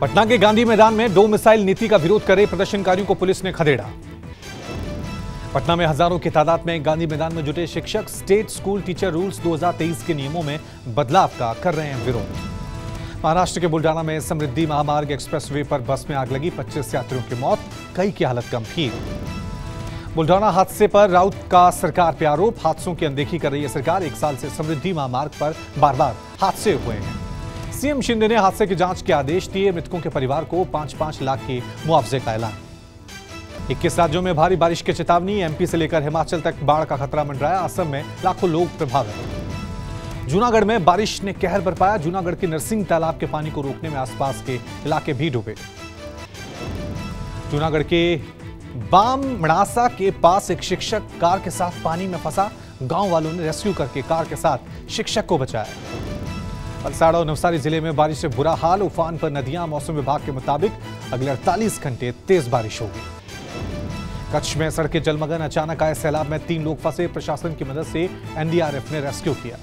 पटना के गांधी मैदान में दो मिसाइल नीति का विरोध करे प्रदर्शनकारियों को पुलिस ने खदेड़ा। पटना में हजारों की तादाद में गांधी मैदान में जुटे शिक्षक स्टेट स्कूल टीचर रूल्स 2023 के नियमों में बदलाव का कर रहे हैं विरोध। महाराष्ट्र के बुलढाणा में समृद्धि महामार्ग एक्सप्रेसवे पर बस में आग लगी, 25 यात्रियों की मौत, कई की हालत गंभीर। बुलढाणा हादसे पर राउत का सरकार पे आरोप, हादसों की अनदेखी कर रही है सरकार। एक साल से समृद्धि महामार्ग पर बार बार हादसे हुए हैं। सीएम शिंदे ने हादसे की जांच के आदेश दिए, मृतकों के परिवार को 5-5 लाख के मुआवजे का ऐलान। 21 राज्यों में भारी बारिश की चेतावनी, एमपी से लेकर हिमाचल तक बाढ़ का खतरा मंडराया, असम में लाखों लोग प्रभावित। जूनागढ़ में बारिश ने कहर बरपाया, जूनागढ़ के नर्सिंग तालाब के पानी को रोकने में आसपास के इलाके भी डूबे। जूनागढ़ के बाम मनासा के पास एक शिक्षक कार के साथ पानी में फंसा, गांव वालों ने रेस्क्यू करके कार के साथ शिक्षक को बचाया। बक्साड़ और नवसारी जिले में बारिश से बुरा हाल, उफान पर नदियां। मौसम विभाग के मुताबिक अगले 48 घंटे तेज बारिश होगी। कच्छ में सड़कें जलमग्न, अचानक आए सैलाब में 3 लोग फंसे, प्रशासन की मदद से एनडीआरएफ ने रेस्क्यू किया।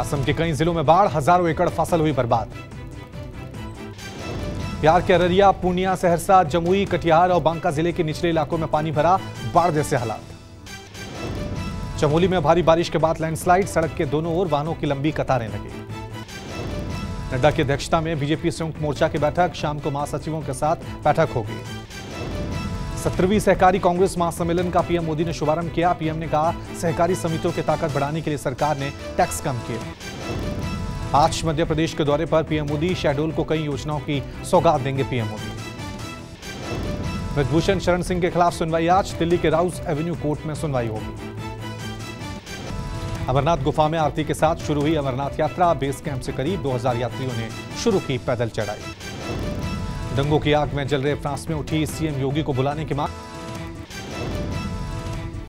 असम के कई जिलों में बाढ़, हजारों एकड़ फसल हुई बर्बाद। बिहार के अररिया, पूर्णिया, सहरसा, जमुई, कटिहार और बांका जिले के निचले इलाकों में पानी भरा, बाढ़ जैसे हालात। चमोली में भारी बारिश के बाद लैंडस्लाइड, सड़क के दोनों ओर वाहनों की लंबी कतारें लगी। नड्डा की अध्यक्षता में बीजेपी संयुक्त मोर्चा की बैठक, शाम को महासचिवों के साथ बैठक होगी। 17वीं सहकारी कांग्रेस महासम्मेलन का पीएम मोदी ने शुभारंभ किया। पीएम ने कहा, सहकारी समितियों की ताकत बढ़ाने के लिए सरकार ने टैक्स कम किए। आज मध्य प्रदेश के दौरे पर पीएम मोदी, शहडोल को कई योजनाओं की सौगात देंगे पीएम मोदी। मधुसूदन शरण सिंह के खिलाफ सुनवाई आज, दिल्ली के राउज एवेन्यू कोर्ट में सुनवाई होगी। अमरनाथ गुफा में आरती के साथ शुरू हुई अमरनाथ यात्रा, बेस कैंप से करीब 2000 यात्रियों ने शुरू की पैदल चढ़ाई। दंगों की आग में जल रहे फ्रांस में उठी सीएम योगी को बुलाने की मांग।